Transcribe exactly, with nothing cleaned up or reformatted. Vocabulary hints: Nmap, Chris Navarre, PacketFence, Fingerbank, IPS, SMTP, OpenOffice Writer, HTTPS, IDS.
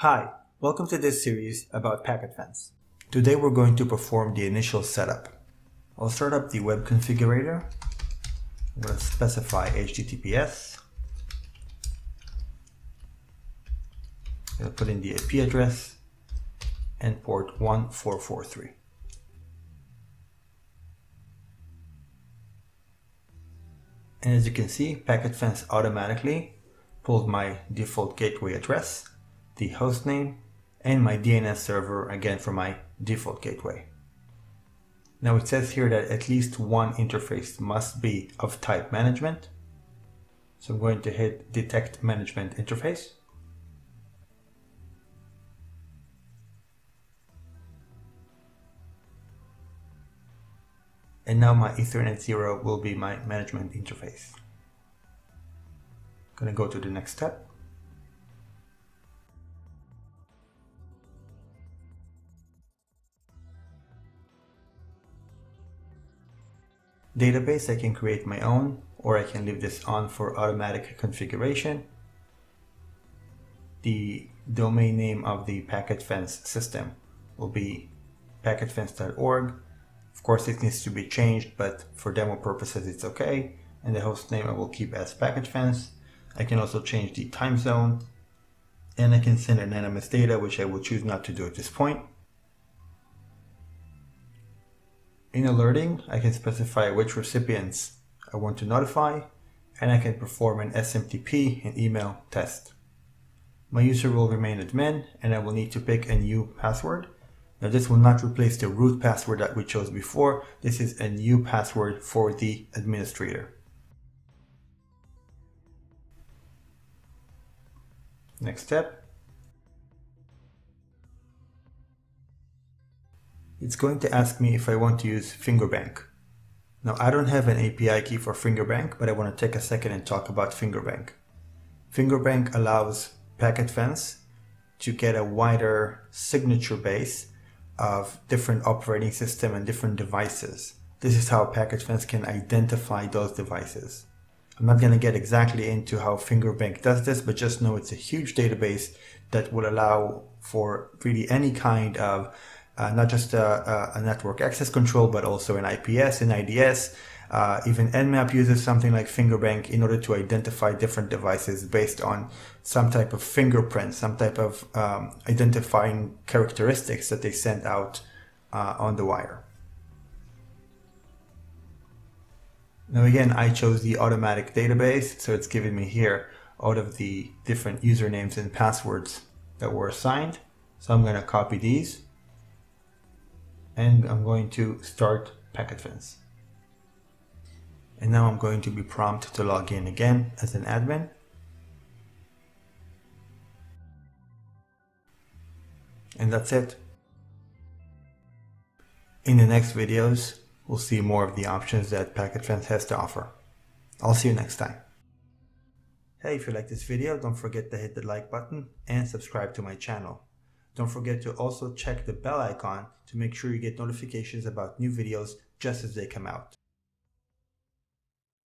Hi, welcome to this series about PacketFence. Today we're going to perform the initial setup. I'll start up the web configurator. I'm going to specify H T T P S. I'm going to put in the I P address and port one four four three. And as you can see, PacketFence automatically pulled my default gateway address, the host name, and my D N S server, again for my default gateway. Now it says here that at least one interface must be of type management. So I'm going to hit detect management interface. And now my Ethernet zero will be my management interface. I'm gonna go to the next step. Database, I can create my own, or I can leave this on for automatic configuration. The domain name of the PacketFence system will be packetfence dot org. Of course, it needs to be changed, but for demo purposes, it's okay. And the host name I will keep as PacketFence. I can also change the time zone, and I can send anonymous data, which I will choose not to do at this point. In alerting, I can specify which recipients I want to notify, and I can perform an S M T P and email test. My user will remain admin, and I will need to pick a new password. Now this will not replace the root password that we chose before. This is a new password for the administrator. Next step. It's going to ask me if I want to use Fingerbank. Now I don't have an A P I key for Fingerbank, but I want to take a second and talk about Fingerbank. Fingerbank allows PacketFence to get a wider signature base of different operating system and different devices. This is how PacketFence can identify those devices. I'm not going to get exactly into how Fingerbank does this, but just know it's a huge database that will allow for really any kind of Uh, not just a, a network access control, but also an I P S, an I D S. Uh, even Nmap uses something like Fingerbank in order to identify different devices based on some type of fingerprint, some type of um, identifying characteristics that they send out uh, on the wire. Now again, I chose the automatic database, so it's giving me here all of the different usernames and passwords that were assigned. So I'm going to copy these. And I'm going to start PacketFence. And now I'm going to be prompted to log in again as an admin. And that's it. In the next videos, we'll see more of the options that PacketFence has to offer. I'll see you next time. Hey, if you like this video, don't forget to hit the like button and subscribe to my channel. Don't forget to also check the bell icon to make sure you get notifications about new videos just as they come out.